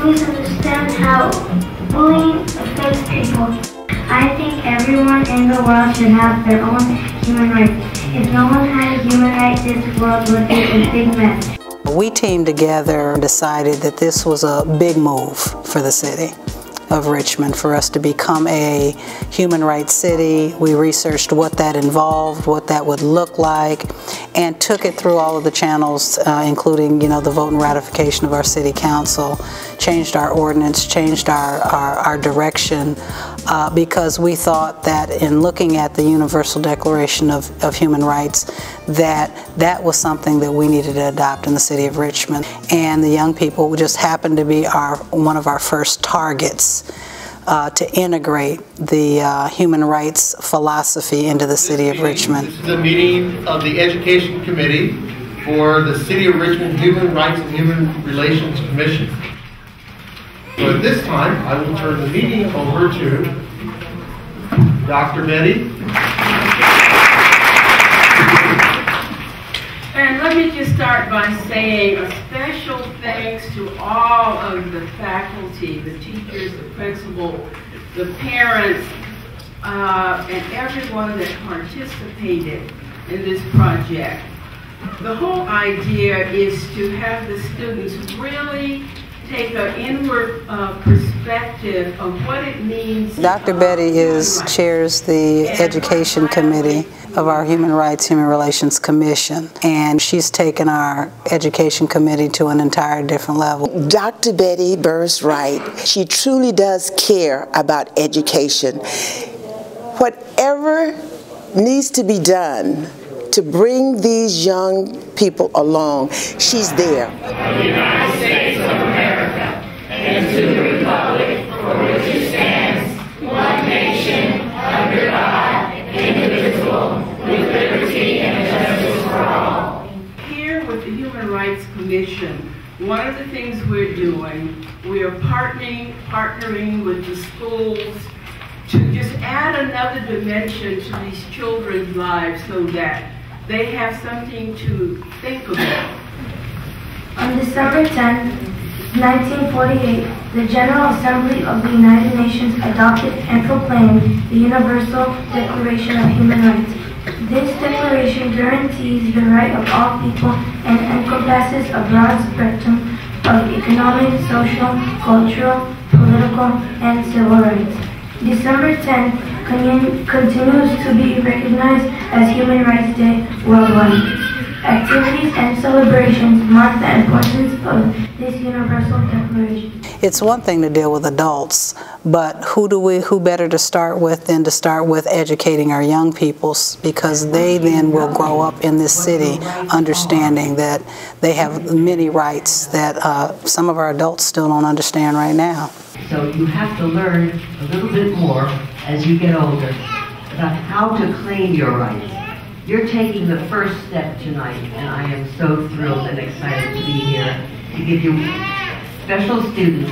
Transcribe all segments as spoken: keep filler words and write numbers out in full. don't misunderstand how bullying affects people. I think everyone in the world should have their own human rights. If no one had human rights, this world would be a big mess. We teamed together and decided that this was a big move for the city of Richmond, for us to become a human rights city. We researched what that involved, what that would look like, and took it through all of the channels, uh, including, you know, the vote and ratification of our city council, changed our ordinance, changed our, our, our direction, uh, because we thought that in looking at the Universal Declaration of, of Human Rights, that that was something that we needed to adopt in the city of Richmond. And the young people just happened to be our, one of our first targets Uh, to integrate the uh, human rights philosophy into the city of Richmond. This is a meeting of the Education Committee for the City of Richmond Human Rights and Human Relations Commission. So at this time, I will turn the meeting over to Doctor Betty. And let me just start by saying a special thanks to all of the faculty, the teachers, the principal, the parents, uh, and everyone that participated in this project. The whole idea is to have the students really take an inward uh, perspective of what it means. Doctor Betty is chairs the Education Committee of our Human Rights Human Relations Commission, and she's taken our Education Committee to an entire different level. Doctor Betty Burrus Wright, she truly does care about education. Whatever needs to be done to bring these young people along, she's there. The United States of America, and to the republic for which it stands, one nation, under God, indivisible, with liberty and justice for all. Here with the Human Rights Commission, one of the things we're doing, we are partnering, partnering with the schools to just add another dimension to these children's lives so that they have something to think about. On December tenth, nineteen forty-eight, the General Assembly of the United Nations adopted and proclaimed the Universal Declaration of Human Rights. This declaration guarantees the right of all people and encompasses a broad spectrum of economic, social, cultural, political, and civil rights. December tenth con continues to be recognized as Human Rights Day worldwide. Activities and celebrations mark the importance of this Universal Declaration. It's one thing to deal with adults, but who do we, who better to start with than to start with educating our young people, because they then will grow up in this city understanding that they have many rights that uh, some of our adults still don't understand right now. So you have to learn a little bit more as you get older about how to claim your rights. You're taking the first step tonight, and I am so thrilled and excited to be here to give you special students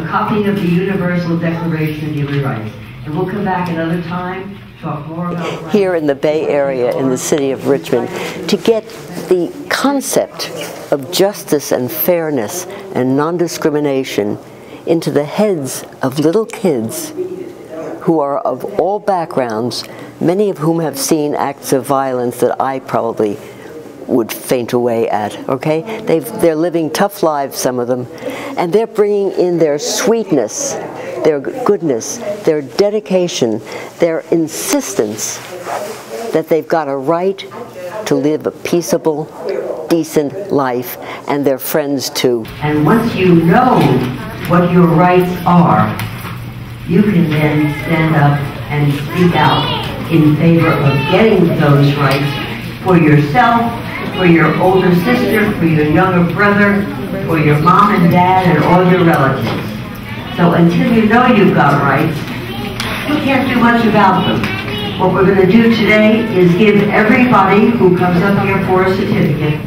a copy of the Universal Declaration of Human Rights. And we'll come back another time to talk more about rights. Here in the Bay Area, in the city of Richmond, to get the concept of justice and fairness and non-discrimination into the heads of little kids who are of all backgrounds, many of whom have seen acts of violence that I probably would faint away at, okay? They've, they're living tough lives, some of them, and they're bringing in their sweetness, their goodness, their dedication, their insistence that they've got a right to live a peaceable, decent life, and their friends too. And once you know what your rights are, you can then stand up and speak out in favor of getting those rights for yourself, for your older sister, for your younger brother, for your mom and dad, and all your relatives. So until you know you've got rights, you can't do much about them. What we're going to do today is give everybody who comes up here for a certificate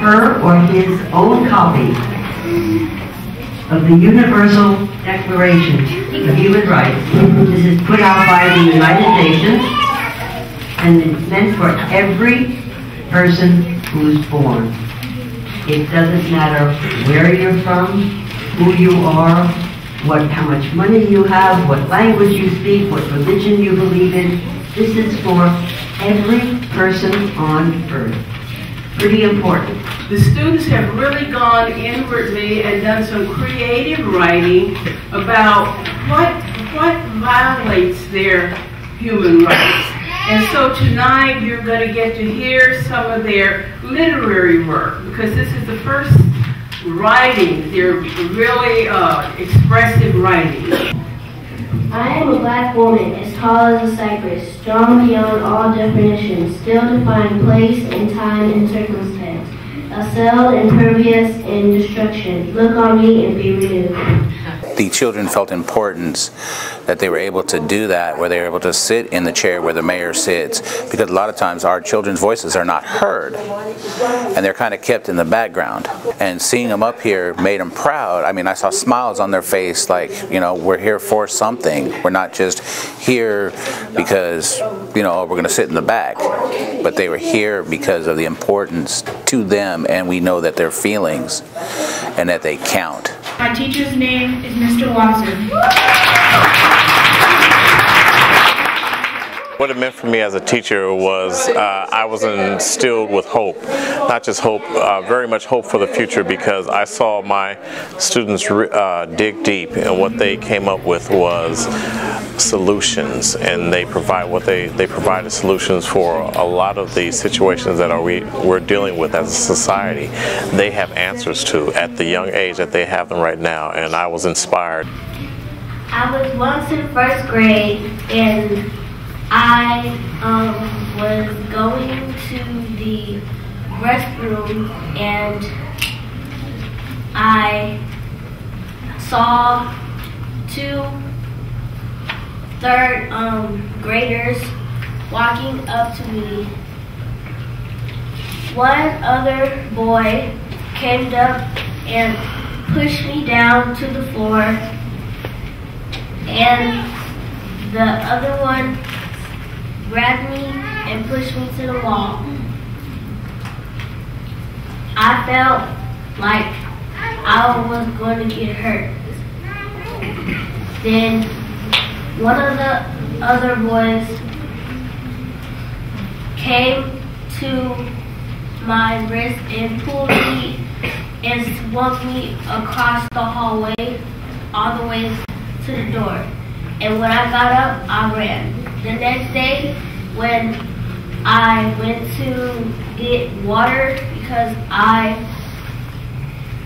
her or his own copy of the Universal Declaration of Human Rights. This is put out by the United Nations, and it's meant for every person who's born. It doesn't matter where you're from, who you are, what, how much money you have, what language you speak, what religion you believe in. This is for every person on earth. Pretty important. The students have really gone inwardly and done some creative writing about what, what violates their human rights. And so tonight you're going to get to hear some of their literary work, because this is the first writing. They're really uh, expressive writing. I am a black woman, as tall as a cypress, strong beyond all definitions, still defying place and time and circumstance, assailed, impervious, and destruction. Look on me and be renewed. The children felt importance that they were able to do that, where they were able to sit in the chair where the mayor sits, because a lot of times our children's voices are not heard, and they're kind of kept in the background. And seeing them up here made them proud. I mean, I saw smiles on their face, like, you know, we're here for something. We're not just here because, you know, we're going to sit in the back, but they were here because of the importance to them, and we know that their feelings and that they count. My teacher's name is Mister Watson. What it meant for me as a teacher was uh, I was instilled with hope, not just hope, uh, very much hope for the future, because I saw my students uh, dig deep, and what they came up with was solutions, and they provide what they they provided solutions for a lot of the situations that are we we're dealing with as a society. They have answers to at the young age that they have them right now, and I was inspired. I was once in first grade and I um, was going to the restroom and I saw two third um, graders walking up to me. One other boy came up and pushed me down to the floor, and the other one grabbed me and pushed me to the wall. I felt like I was going to get hurt. Then one of the other boys came to my wrist and pulled me and swung me across the hallway all the way to the door. And when I got up, I ran. The next day, when I went to get water because I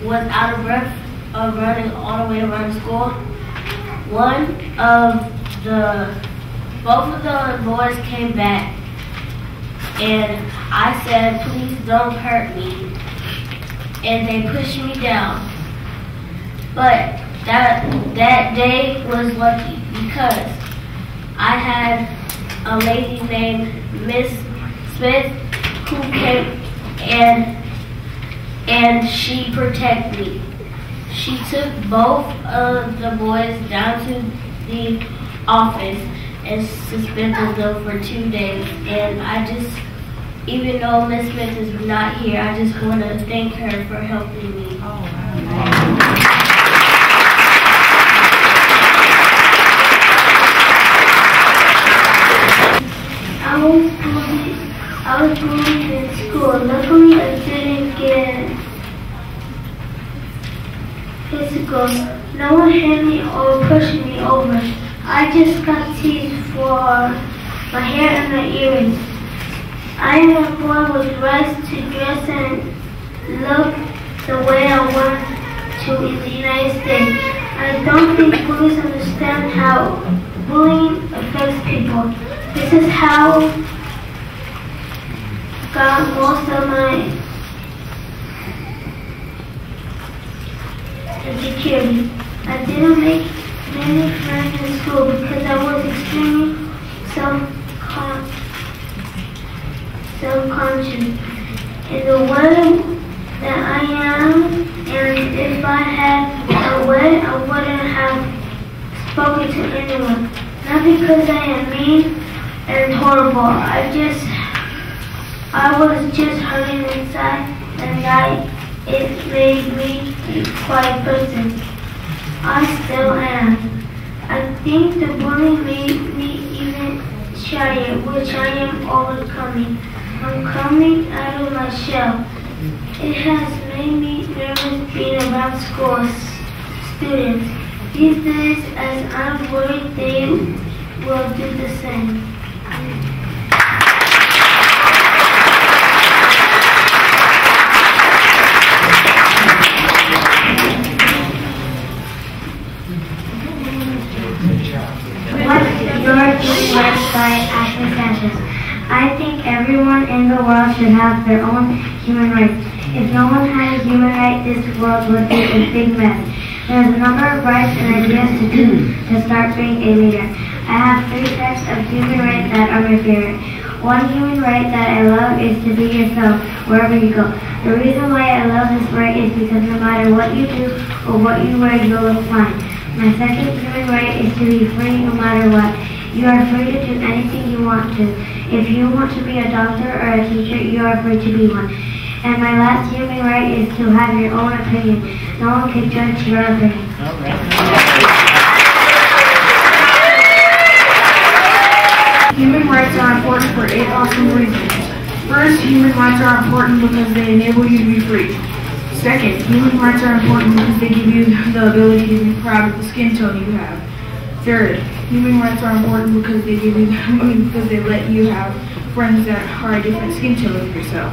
was out of breath of running all the way around school, one of the, both of the boys came back and I said, please don't hurt me. And they pushed me down. But that, that day was lucky because I had a lady named Miss Smith who came and and she protected me. She took both of the boys down to the office and suspended them for two days. And I just, even though Miss Smith is not here, I just want to thank her for helping me. Oh, wow. I was bullied. I was bullied in school. Luckily, I didn't get physical. No one hit me or pushed me over. I just got teased for my hair and my earrings. I am born with rights to dress and look the way I want to in the United States. I don't think bullies understand how bullying affects people. This is how I got most of my insecurity. I didn't make many friends in school because I was extremely self-conscious. In the way that I am, and if I had a way, I wouldn't have spoken to anyone. Not because I am mean and horrible. I just, I was just hurting inside, and I, it made me a quiet person. I still am. I think the bullying made me even shyer, which I am overcoming. I'm coming out of my shell. It has made me nervous being around school students. These days, as I'm worried, they will do the same. I think everyone in the world should have their own human rights. If no one had a human right, this world would be a big mess. There's a number of rights and ideas to do to start being a leader. I have three types of human rights that are my favorite. One human right that I love is to be yourself wherever you go. The reason why I love this right is because no matter what you do or what you wear, you will look fine. My second human right is to be free no matter what. You are free to do anything you want to. If you want to be a doctor or a teacher, you are free to be one. And my last human right is to have your own opinion. No one can judge your opinion. All right. Human rights are important for eight awesome reasons. First, human rights are important because they enable you to be free. Second, human rights are important because they give you the ability to be proud of the skin tone you have. Third, human rights are important because they give you, because they let you have friends that are a different skin tone than yourself.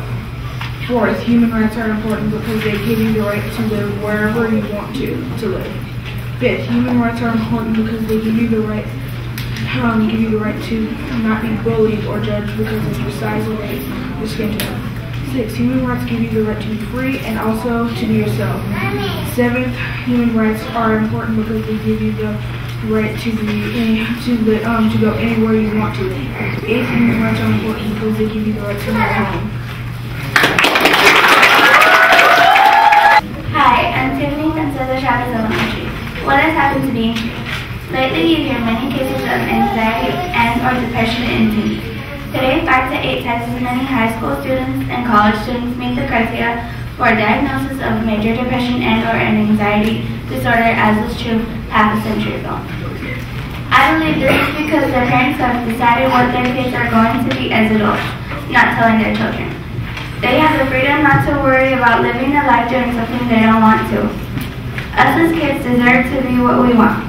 Fourth, human rights are important because they give you the right to live wherever you want to to live. Fifth, human rights are important because they give you the right, um, give you the right to not be bullied or judged because of your size or race or skin tone. Six, human rights give you the right to be free and also to be yourself. Seventh, human rights are important because they give you the right to be any, to the, um to go anywhere you want to. Eighth, human rights are important because they give you the right to your home. Hi, I'm Tiffany from Cesar Travis Elementary. What has happened to me? Lately, you hear many cases of anxiety and or depression in teens. Today, five to eight times as many high school students and college students meet the criteria for a diagnosis of major depression and or an anxiety disorder as was true half a century ago. I believe this is because their parents have decided what their kids are going to be as adults, not telling their children. They have the freedom not to worry about living their life doing something they don't want to. Us as kids deserve to be what we want.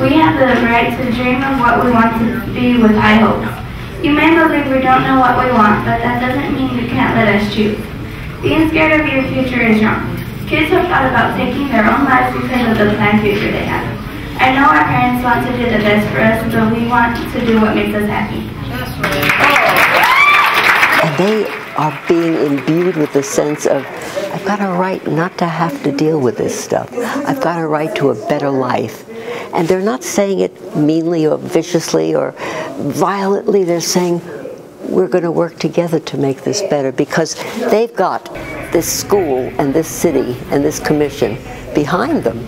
We have the right to dream of what we want to be with high hopes. You may believe we don't know what we want, but that doesn't mean you can't let us choose. Being scared of your future is wrong. Kids have thought about taking their own lives because of the planned future they have. I know our parents want to do the best for us, but we want to do what makes us happy. They are being imbued with the sense of, I've got a right not to have to deal with this stuff. I've got a right to a better life. And they're not saying it meanly or viciously or violently. They're saying, we're going to work together to make this better, because they've got this school and this city and this commission behind them.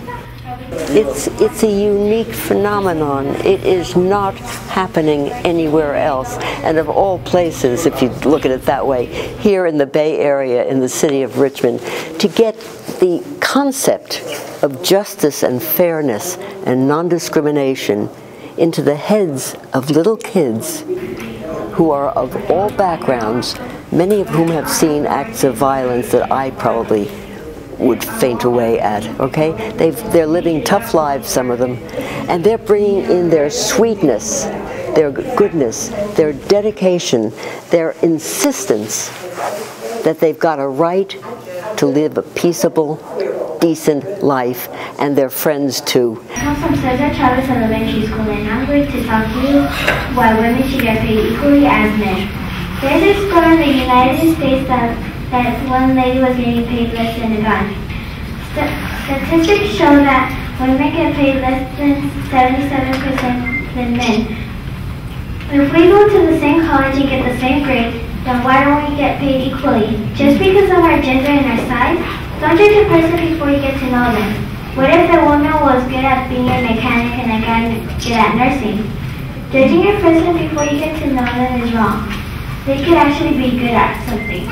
It's, it's a unique phenomenon. It is not happening anywhere else. And of all places, if you look at it that way, here in the Bay Area, in the city of Richmond, to get the concept of justice and fairness and non-discrimination into the heads of little kids who are of all backgrounds, many of whom have seen acts of violence that I probably would faint away at, okay? They've, they're living tough lives, some of them, and they're bringing in their sweetness, their goodness, their dedication, their insistence that they've got a right to live a peaceable, decent life, and their friends too. I come from Cesar Travis Elementary School, and I'm going to talk to you why women should get paid equally as men. There's a school in the United States that that one lady was getting paid less than a guy. St statistics show that women get paid less than seventy-seven percent than men. If we go to the same college and get the same grade, then why don't we get paid equally? Just because of our gender and our size? Don't judge a person before you get to know them. What if the woman was good at being a mechanic and a guy good at nursing? Judging a person before you get to know them is wrong. They could actually be good at something.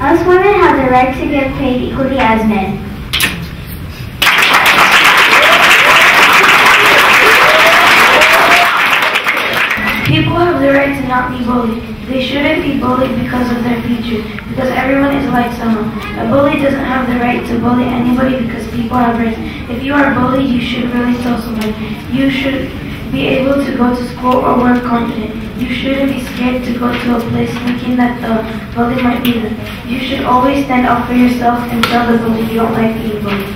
Us women have the right to get paid equally as men. have the right to not be bullied. They shouldn't be bullied because of their features, because everyone is like someone. A bully doesn't have the right to bully anybody because people have rights. If you are bullied, you should really tell someone. You should be able to go to school or work confident. You shouldn't be scared to go to a place thinking that the bully might be there. You should always stand up for yourself and tell the bully you don't like being bullied.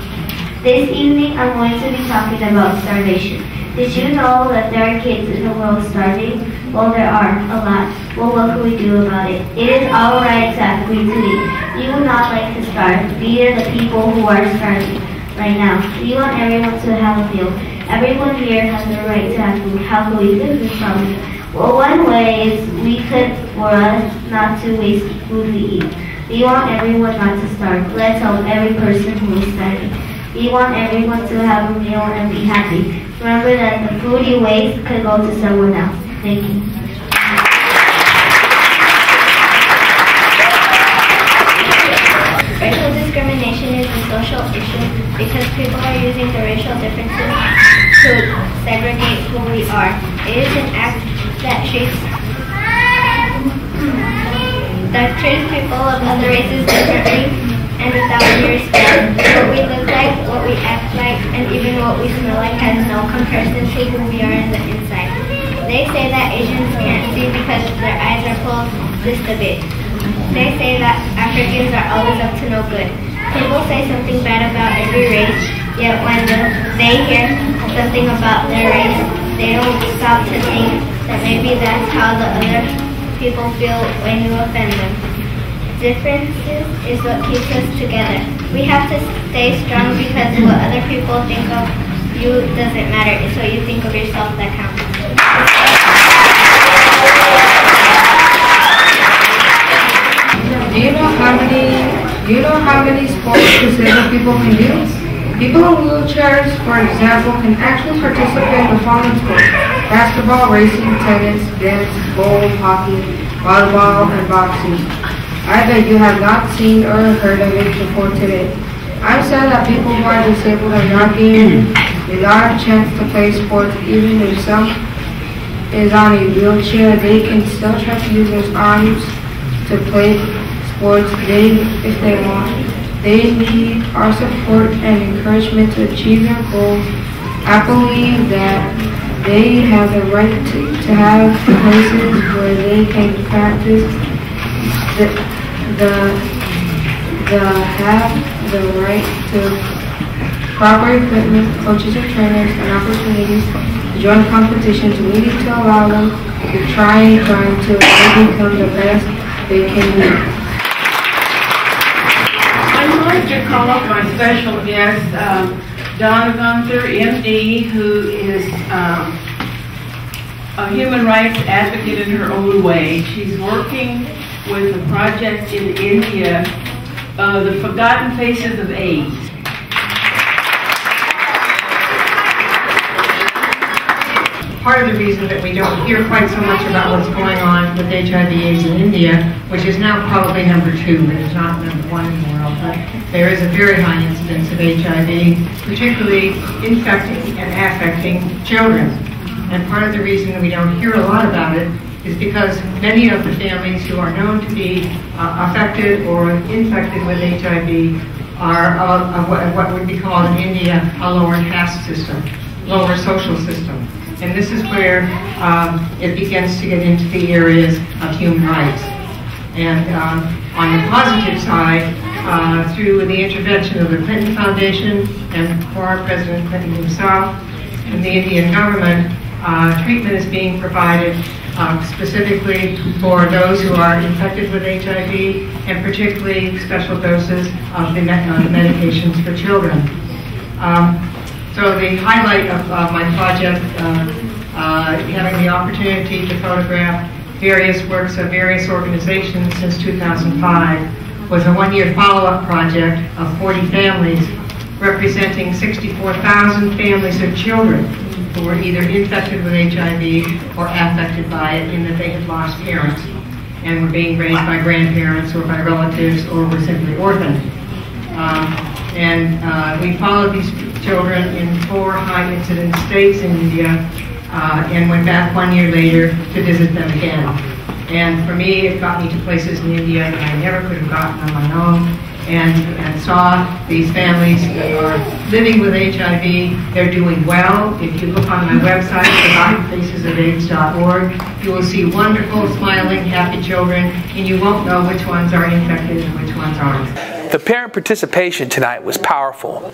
This evening I'm going to be talking about starvation. Did you know that there are kids in the world starving? Well, there are, a lot. Well, what can we do about it? It is alright exactly to eat. You would not like to starve. These are the people who are starving right now. We want everyone to have a meal. Everyone here has the right to have food. How can we fix this problem? Well, one way is we could for us not to waste food we eat. We want everyone not to starve. Let's help every person who is starving. We want everyone to have a meal and be happy. Remember that the food you waste could go to someone else. Thank you. Racial discrimination is a social issue because people are using the racial differences to segregate who we are. It is an act that treats that treats people of other races differently and without any respect. What we look like, what we act like, and even what we smell like has no comparison to who we are on the inside. They say that Asians can't see because their eyes are closed just a bit. They say that Africans are always up to no good. People say something bad about every race, yet when the, they hear something about their race, they don't stop to think that maybe that's how the other people feel when you offend them. Differences is what keeps us together. We have to stay strong because what other people think of you doesn't matter. It's what you think of yourself that counts. Do you know how many? Do you know how many sports disabled people can do? People in wheelchairs, for example, can actually participate in the following sports: basketball, racing, tennis, dance, bowl, hockey, volleyball, and boxing. I bet you have not seen or heard of it before today. I'm sad that people who are disabled are not given a lot of chance to play sports, even if some is on a wheelchair. They can still try to use their arms to play sports they, if they want. They need our support and encouragement to achieve their goals. I believe that they have the right to, to have places where they can practice the, the, the have the right to proper equipment, coaches and trainers, and opportunities to join competitions. We need to allow them to try and try to become the best they can be. To call up my special guest, um, Donna Gunther, M D, who is um, a human rights advocate in her own way. She's working with a project in India, uh, The Forgotten Faces of AIDS. Part of the reason that we don't hear quite so much about what's going on with H I V AIDS in India, which is now probably number two, but it's not number one in the world, but there is a very high incidence of H I V, particularly infecting and affecting children. And part of the reason we don't hear a lot about it is because many of the families who are known to be uh, affected or infected with H I V are of, of what would be called in India a lower caste system, lower social system. And this is where um, it begins to get into the areas of human rights. And um, on the positive side, uh, through the intervention of the Clinton Foundation and former President Clinton himself and the Indian government, uh, treatment is being provided uh, specifically for those who are infected with H I V and particularly special doses of the, med of the medications for children. Um, So the highlight of uh, my project, uh, uh, having the opportunity to photograph various works of various organizations since two thousand five, was a one-year follow-up project of forty families representing sixty-four thousand families of children who were either infected with H I V or affected by it in that they had lost parents and were being raised by grandparents or by relatives or were simply orphaned. Um, And uh, we followed these children in four high incidence states in India uh, and went back one year later to visit them again. And for me, it got me to places in India that I never could have gotten on my own, and, and saw these families that are living with H I V. They're doing well. If you look on my website, the bright faces of aids dot org, you will see wonderful, smiling, happy children, and you won't know which ones are infected and which ones aren't. The parent participation tonight was powerful.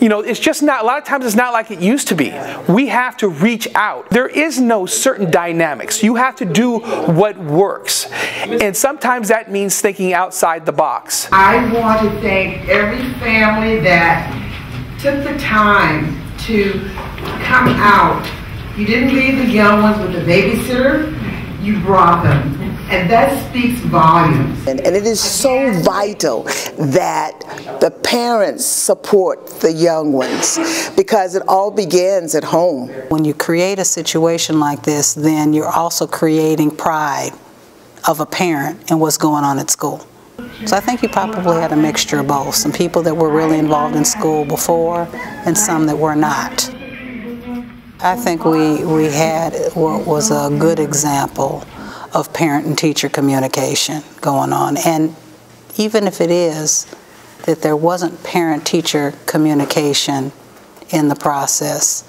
You know, it's just not, a lot of times it's not like it used to be. We have to reach out. There is no certain dynamics. You have to do what works. And sometimes that means thinking outside the box. I want to thank every family that took the time to come out. You didn't leave the young ones with the babysitter. You brought them. And that speaks volumes. And, and it is so vital that the parents support the young ones, because it all begins at home. When you create a situation like this, then you're also creating pride of a parent in what's going on at school. So I think you probably had a mixture of both, some people that were really involved in school before and some that were not. I think we, we had what was a good example of parent and teacher communication going on. And even if it is that there wasn't parent-teacher communication in the process,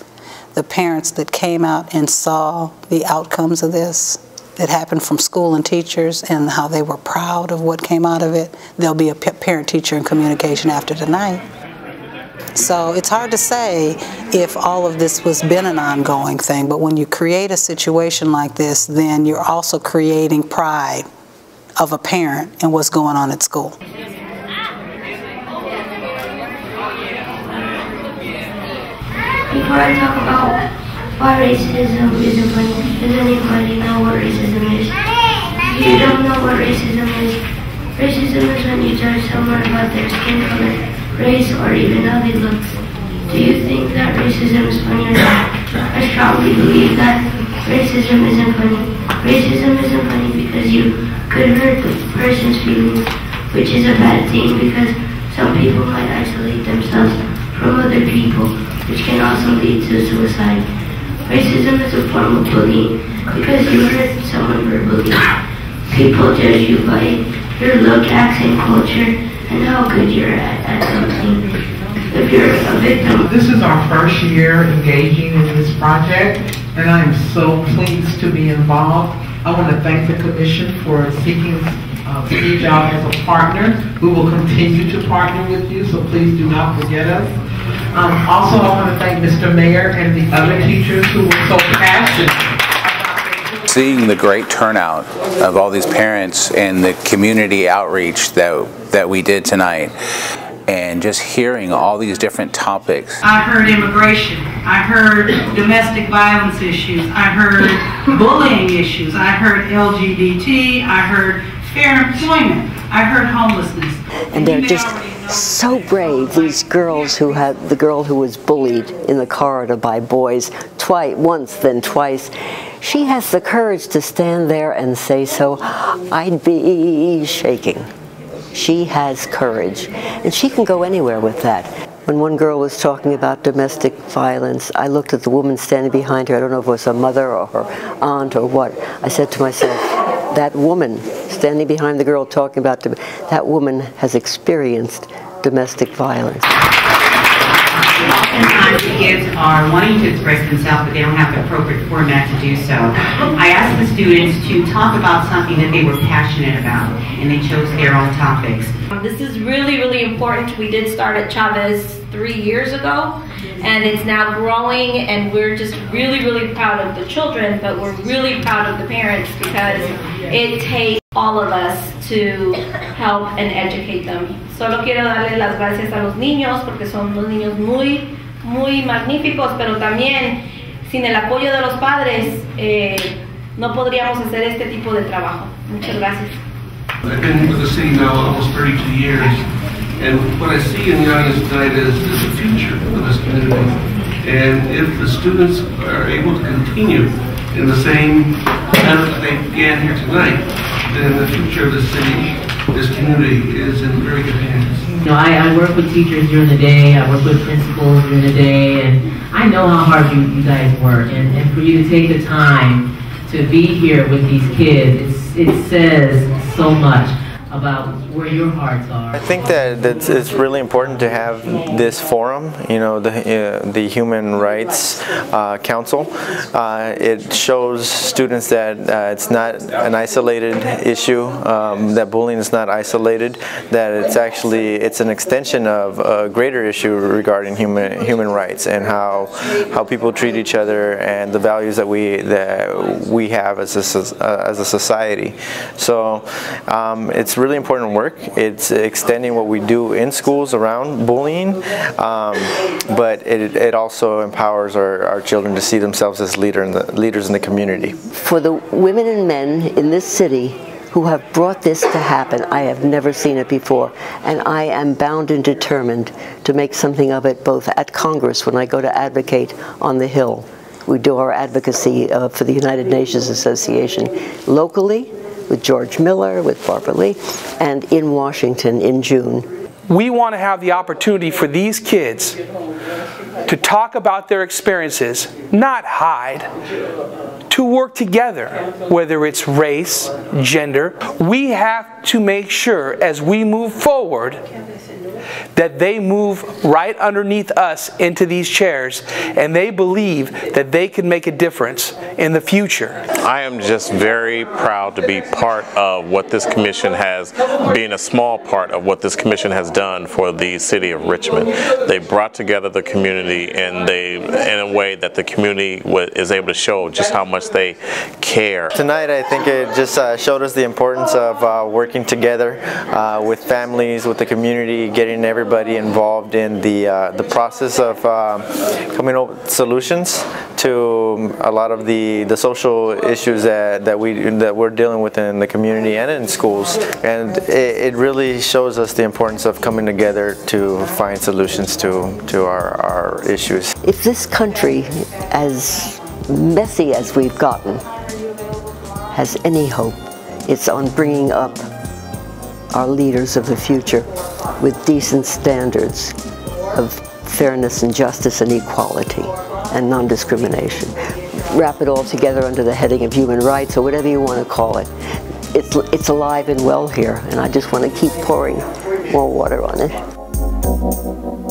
the parents that came out and saw the outcomes of this, that happened from school and teachers, and how they were proud of what came out of it, there'll be a parent-teacher in communication after tonight. So it's hard to say if all of this was been an ongoing thing, but when you create a situation like this, then you're also creating pride of a parent in what's going on at school. Before I talk about what racism is, does anybody know what racism is? If you don't know what racism is, racism is when you judge someone about their skin color, race, or even how they look. Do you think that racism is funny or not? I strongly believe that racism isn't funny. Racism isn't funny because you could hurt the person's feelings, which is a bad thing because some people might isolate themselves from other people, which can also lead to suicide. Racism is a form of bullying because you hurt someone verbally. People judge you by your look, accent, culture, and how good you're at, at something if you're a victim. This is our first year engaging in this project, and I am so pleased to be involved. I want to thank the Commission for seeking uh, Speech Out as a partner. We will continue to partner with you, so please do not forget us. Um, also, I want to thank Mister Mayor and the other teachers who were so passionate. Seeing the great turnout of all these parents and the community outreach that that we did tonight, and just hearing all these different topics. I heard immigration. I heard domestic violence issues. I heard bullying issues. I heard L G B T. I heard fair employment. I heard homelessness. And they're just so brave, these girls who had, the girl who was bullied in the corridor by boys twice, once then twice. She has the courage to stand there and say, so I'd be shaking. She has courage, and she can go anywhere with that. When one girl was talking about domestic violence, I looked at the woman standing behind her. I don't know if it was her mother or her aunt or what. I said to myself, that woman standing behind the girl talking about, that woman has experienced domestic violence. Oftentimes the kids are wanting to express themselves, but they don't have the appropriate format to do so. I asked the students to talk about something that they were passionate about, and they chose their own topics. This is really, really important. We did start at Chavez three years ago, and it's now growing, and we're just really, really proud of the children, but we're really proud of the parents, because it takes all of us to help and educate them. Solo quiero darle las gracias a los niños porque son unos niños muy, muy magníficos, pero también sin el apoyo de los padres eh, no podríamos hacer este tipo de trabajo. Muchas gracias. I've been with the city now almost thirty-two years, and what I see in the audience tonight is, is the future of this community. And if the students are able to continue in the same path that they began here tonight, then the future of the city, this community, is in very good hands. You know, I, I work with teachers during the day, I work with principals during the day, and I know how hard you, you guys work, and, and for you to take the time to be here with these kids, it's, it says so much about where your hearts are. I think that that's, it's really important to have this forum, you know, the, uh, the Human Rights uh, Council. Uh, it shows students that uh, it's not an isolated issue, um, that bullying is not isolated, that it's actually, it's an extension of a greater issue regarding human human rights and how how people treat each other and the values that we that we have as a, uh, as a society. So um, it's really important work. It's extending what we do in schools around bullying, um, but it, it also empowers our, our children to see themselves as leader in the, leaders in the community. For the women and men in this city who have brought this to happen, I have never seen it before, and I am bound and determined to make something of it, both at Congress when I go to advocate on the Hill. We do our advocacy uh, for the United Nations Association locally, with George Miller, with Barbara Lee, and in Washington in June. We want to have the opportunity for these kids to talk about their experiences, not hide, to work together, whether it's race, gender. We have to make sure as we move forward that they move right underneath us into these chairs and they believe that they can make a difference in the future. I am just very proud to be part of what this commission has, being a small part of what this commission has done for the city of Richmond. They brought together the community and they, in a way that the community is able to show just how much they care. Tonight I think it just uh, showed us the importance of uh, working together uh, with families, with the community, getting everybody involved in the uh, the process of uh, coming up with solutions to a lot of the the social issues that that we that we're dealing with in the community and in schools, and it, it really shows us the importance of coming together to find solutions to to our, our issues. If this country, as messy as we've gotten, has any hope, it's on bringing up our leaders of the future with decent standards of fairness and justice and equality and non-discrimination. Wrap it all together under the heading of human rights or whatever you want to call it. It's, it's alive and well here, and I just want to keep pouring more water on it.